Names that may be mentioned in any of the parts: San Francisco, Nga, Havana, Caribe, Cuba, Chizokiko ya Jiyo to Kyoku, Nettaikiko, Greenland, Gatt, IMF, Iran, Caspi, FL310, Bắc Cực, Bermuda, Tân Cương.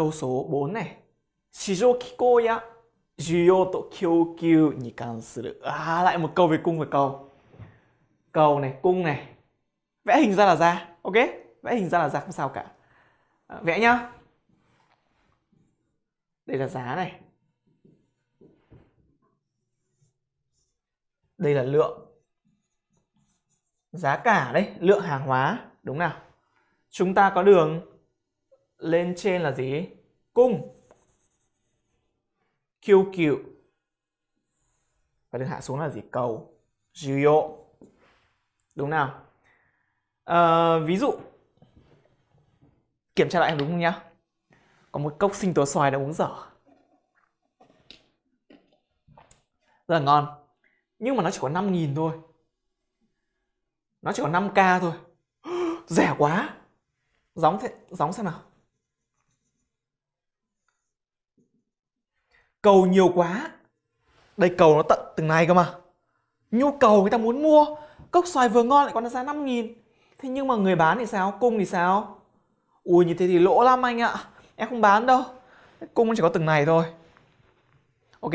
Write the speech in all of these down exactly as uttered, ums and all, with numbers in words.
câu số bốn này, Chizokiko ya Jiyo to Kyoku ni kansuru. À, lại một câu về cung và cầu. Cầu này, cung này. Vẽ hình ra là ra, ok? Vẽ hình ra là ra không sao cả. À, vẽ nhá. Đây là giá này. Đây là lượng. Giá cả đấy, lượng hàng hóa, đúng nào? Chúng ta có đường lên trên là gì? Cung. quy quy. Và đường hạ xuống là gì? Cầu. Jiyo. Đúng nào? À, ví dụ kiểm tra lại đúng không nhá? Có một cốc sinh tố xoài đã uống dở, rất là ngon, nhưng mà nó chỉ có năm nghìn thôi. Nó chỉ có năm k thôi. Rẻ quá. Gióng thế, gióng xem nào. Cầu nhiều quá. Đây cầu nó tận từng này cơ mà. Nhu cầu người ta muốn mua. Cốc xoài vừa ngon lại còn nó giá năm nghìn. Thế nhưng mà người bán thì sao? Cung thì sao? Ui, như thế thì lỗ lắm anh ạ. Em không bán đâu. Cung nó chỉ có từng này thôi. Ok.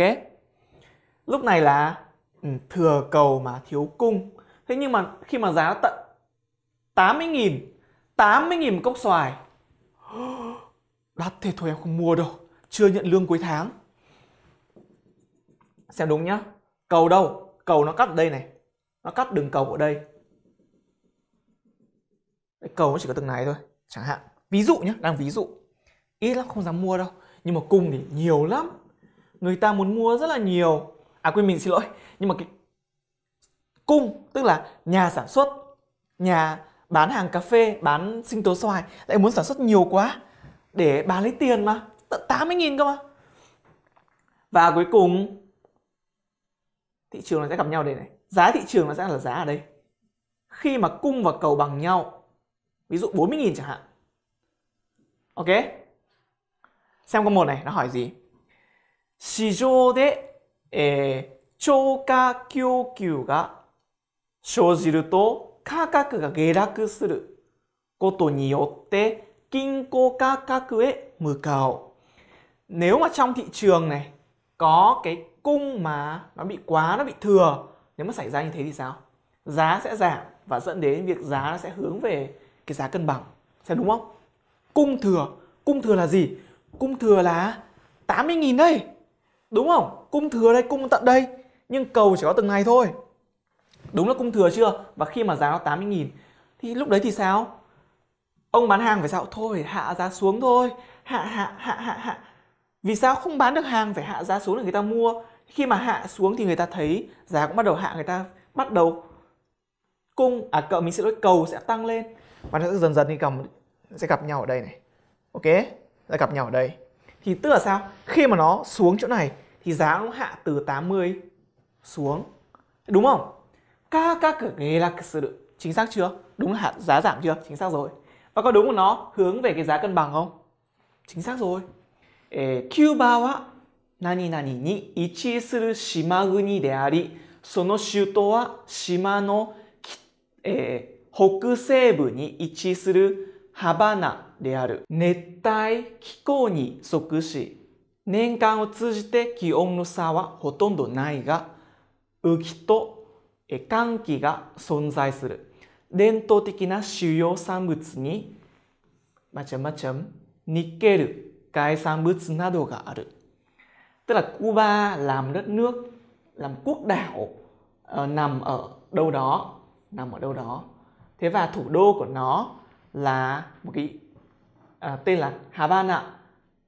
Lúc này là ừ, thừa cầu mà thiếu cung. Thế nhưng mà khi mà giá nó tận tám mươi nghìn, tám mươi nghìn một cốc xoài. Đắt thế thôi em không mua đâu. Chưa nhận lương cuối tháng. Xem đúng nhá. Cầu đâu? Cầu nó cắt ở đây này. Nó cắt đường cầu ở đây. Cầu nó chỉ có từng này thôi. Chẳng hạn. Ví dụ nhá. Đang ví dụ. Ít lắm không dám mua đâu. Nhưng mà cung thì nhiều lắm. Người ta muốn mua rất là nhiều. À quên, mình xin lỗi. Nhưng mà cái cung tức là nhà sản xuất, nhà bán hàng cà phê, bán sinh tố xoài lại muốn sản xuất nhiều quá để bán lấy tiền mà. Tận tám mươi nghìn cơ mà. Và cuối cùng thị trường nó sẽ gặp nhau đây này. Giá thị trường nó sẽ là giá ở đây. Khi mà cung và cầu bằng nhau, ví dụ bốn mươi nghìn chẳng hạn. Ok. Xem câu một này, nó hỏi gì? Shijou de chouka kyoukyu ga shoujiru to kakaku ga geraku suru koto ni yotte kinko kakaku e mukau. Nếu mà trong thị trường này có cái cung mà nó bị quá, nó bị thừa, nếu mà xảy ra như thế thì sao? Giá sẽ giảm và dẫn đến việc giá nó sẽ hướng về cái giá cân bằng. Xem đúng không? Cung thừa. Cung thừa là gì? Cung thừa là tám mươi nghìn đây. Đúng không? Cung thừa đây, cung tận đây. Nhưng cầu chỉ có từng này thôi. Đúng là cung thừa chưa? Và khi mà giá nó tám mươi nghìn thì lúc đấy thì sao? Ông bán hàng phải sao? Thôi hạ giá xuống thôi. Hạ hạ hạ hạ hạ. Vì sao không bán được hàng phải hạ giá xuống để người ta mua? Khi mà hạ xuống thì người ta thấy giá cũng bắt đầu hạ, người ta bắt đầu cung à cậu mình sẽ lỗi cầu sẽ tăng lên và nó dần dần thì cầm sẽ gặp nhau ở đây này. Ok, sẽ gặp nhau ở đây. Thì tức là sao? Khi mà nó xuống chỗ này thì giá nó hạ từ tám mươi xuống. Đúng không? Các các cửa nghề là sự được. Chính xác chưa? Đúng là hạ giá giảm chưa? Chính xác rồi. Và có đúng của nó hướng về cái giá cân bằng không? Chính xác rồi. Cuba wa nani nani ni ichi suru shimaguni de ari, sono shuto wa shima no hokuseibu ni ichi suru Havana de aru. Nettaikiko ni soku shi, nenkan o tsujite kion no sa wa hotondo nai ga, uki to kanki ga sonzai suru. Dento teki na shuyou sanbutsu ni macham macham nikkel cái sambutsu nado ga aru. Tức là Cuba làm đất nước, làm quốc đảo uh, nằm ở đâu đó, nằm ở đâu đó. Thế và thủ đô của nó là một cái uh, tên là Havana,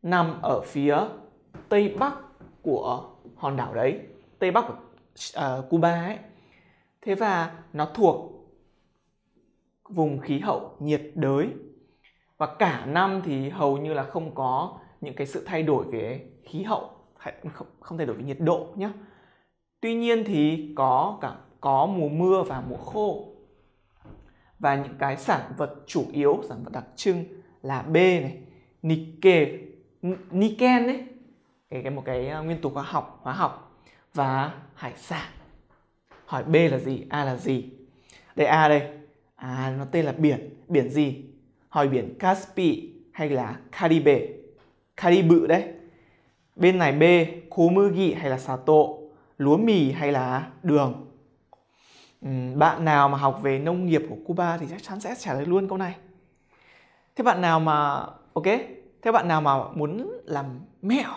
nằm ở phía tây bắc của hòn đảo đấy, tây bắc của uh, Cuba ấy. Thế và nó thuộc vùng khí hậu nhiệt đới. Và cả năm thì hầu như là không có những cái sự thay đổi về khí hậu, không thay đổi về nhiệt độ nhé. Tuy nhiên thì có cả có mùa mưa và mùa khô. Và những cái sản vật chủ yếu, sản vật đặc trưng là B này, nikel, niken đấy, cái, cái một cái nguyên tố hóa học, hóa học và hải sản. Hỏi B là gì, A là gì? Đây A đây, à nó tên là biển, biển gì? Hỏi biển Caspi hay là Caribe? Caribe đấy. Bên này B, komugi hay là sato, lúa mì hay là đường. Bạn nào mà học về nông nghiệp của Cuba thì chắc chắn sẽ trả lời luôn câu này. Thế bạn nào mà ok, thế bạn nào mà muốn làm mẹo,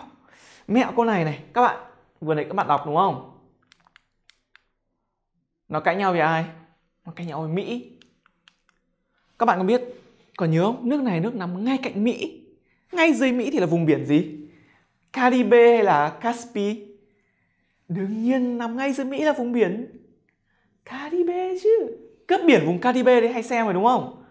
mẹo câu này này, các bạn vừa nãy các bạn đọc đúng không? Nó cãi nhau với ai? Nó cãi nhau với Mỹ. Các bạn có biết, còn nhớ không? Nước này nước nằm ngay cạnh Mỹ. Ngay dưới Mỹ thì là vùng biển gì? Caribe hay là Caspi? Đương nhiên nằm ngay dưới Mỹ là vùng biển Caribe chứ. Cướp biển vùng Caribe đấy hay xem rồi đúng không?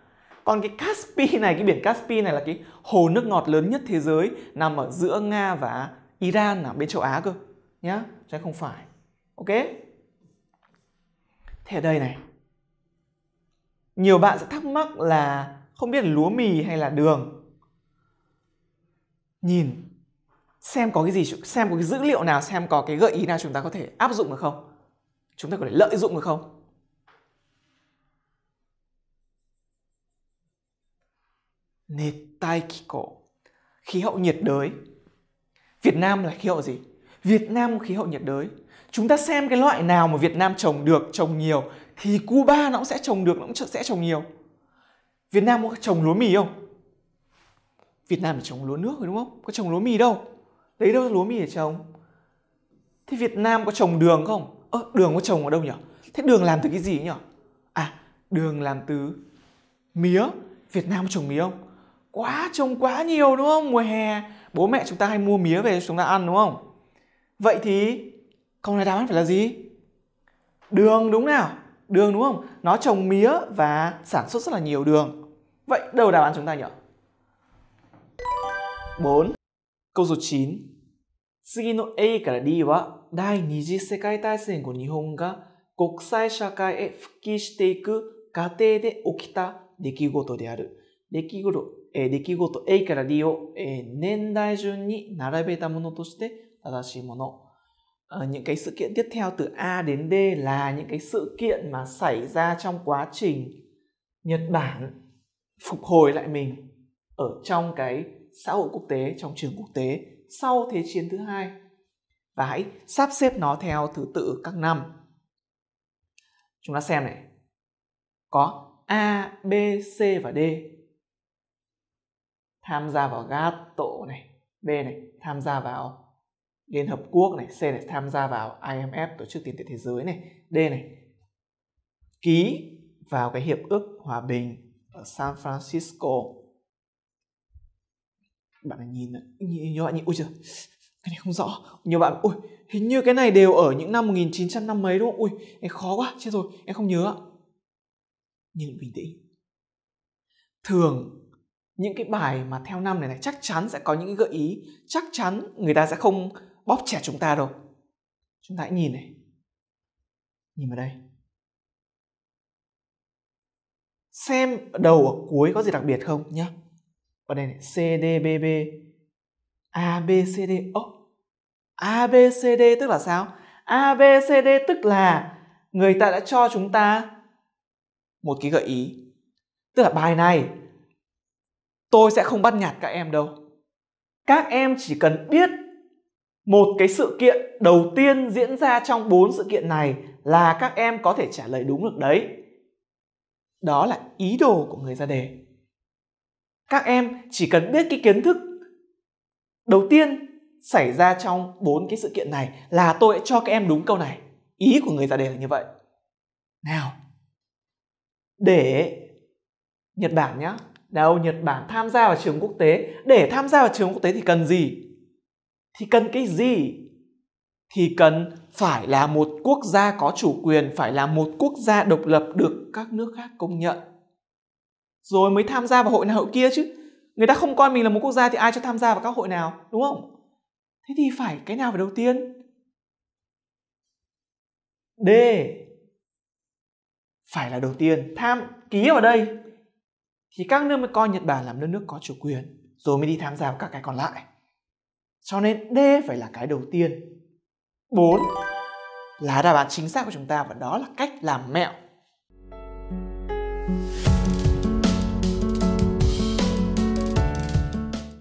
Còn cái Caspi này, cái biển Caspi này là cái hồ nước ngọt lớn nhất thế giới, nằm ở giữa Nga và Iran ở bên châu Á cơ nhá, chứ không phải. Ok. Thế ở đây này, nhiều bạn sẽ thắc mắc là không biết là lúa mì hay là đường. Nhìn xem có cái gì, xem có cái dữ liệu nào, xem có cái gợi ý nào chúng ta có thể áp dụng được không? Chúng ta có thể lợi dụng được không? Nettaikiko, khí hậu nhiệt đới. Việt Nam là khí hậu gì? Việt Nam khí hậu nhiệt đới. Chúng ta xem cái loại nào mà Việt Nam trồng được, trồng nhiều thì Cuba nó cũng sẽ trồng được, nó cũng sẽ trồng nhiều. Việt Nam có trồng lúa mì không? Việt Nam chỉ trồng lúa nước rồi đúng không? Có trồng lúa mì đâu. Đấy đâu lúa mì để trồng. Thế Việt Nam có trồng đường không? Ơ, đường có trồng ở đâu nhỉ? Thế đường làm từ cái gì nhỉ? À, đường làm từ mía. Việt Nam có trồng mía không? Quá, trồng quá nhiều đúng không? Mùa hè, bố mẹ chúng ta hay mua mía về chúng ta ăn đúng không? Vậy thì câu này đáp án phải là gì? Đường đúng nào? Đường đúng không? Nó trồng mía và sản xuất rất là nhiều đường. Vậy đâu đáp án chúng ta nhỉ? bốn. Câu số chín. Tsugi no Aから D は第二次世界大戦後日本が国際社会へ復帰していく過程で起きた出来事である。出来事、えー、出来事 A から D を、えー、年代順に並べたものとして正しいもの。À, những cái sự kiện tiếp theo từ A đến D là những cái sự kiện mà xảy ra trong quá trình Nhật Bản phục hồi lại mình ở trong cái xã hội quốc tế, trong trường quốc tế sau Thế chiến thứ hai, và hãy sắp xếp nó theo thứ tự các năm. Chúng ta xem này, có A, B, C và D tham gia vào Gatt này, B này tham gia vào Liên Hợp Quốc này, C này tham gia vào I M F, Tổ chức Tiền tệ Thế giới này, D này ký vào cái hiệp ước hòa bình ở San Francisco. Bạn này nhìn, nhiều bạn nhìn, ui trời, cái này không rõ. Nhiều bạn, ui, hình như cái này đều ở những năm một nghìn chín trăm năm mấy đúng không? Ui, em khó quá, chết rồi, em không nhớ. Nhưng bình tĩnh. Thường những cái bài mà theo năm này này chắc chắn sẽ có những cái gợi ý, chắc chắn người ta sẽ không bóp trẻ chúng ta đâu. Chúng ta hãy nhìn này, nhìn vào đây, xem đầu ở cuối có gì đặc biệt không nhá. Ở đây này, C, D, B, B, A, B, C, D. Ồ, A, B, C, D tức là sao? A, B, C, D tức là người ta đã cho chúng ta một cái gợi ý, tức là bài này tôi sẽ không bắt nhạt các em đâu. Các em chỉ cần biết một cái sự kiện đầu tiên diễn ra trong bốn sự kiện này là các em có thể trả lời đúng được đấy. Đó là ý đồ của người ra đề. Các em chỉ cần biết cái kiến thức đầu tiên xảy ra trong bốn cái sự kiện này là tôi sẽ cho các em đúng câu này. Ý của người ra đề là như vậy. Nào, để Nhật Bản nhá, đâu Nhật Bản tham gia vào trường quốc tế. Để tham gia vào trường quốc tế thì cần gì? Thì cần cái gì? Thì cần phải là một quốc gia có chủ quyền, phải là một quốc gia độc lập được các nước khác công nhận, rồi mới tham gia vào hội nào hội kia chứ. Người ta không coi mình là một quốc gia thì ai cho tham gia vào các hội nào, đúng không? Thế thì phải cái nào phải đầu tiên? D phải là đầu tiên. Tham ký vào đây thì các nước mới coi Nhật Bản làm nước nước có chủ quyền, rồi mới đi tham gia vào các cái còn lại. Cho nên D phải là cái đầu tiên. bốn là đáp án chính xác của chúng ta, và đó là cách làm mẹo.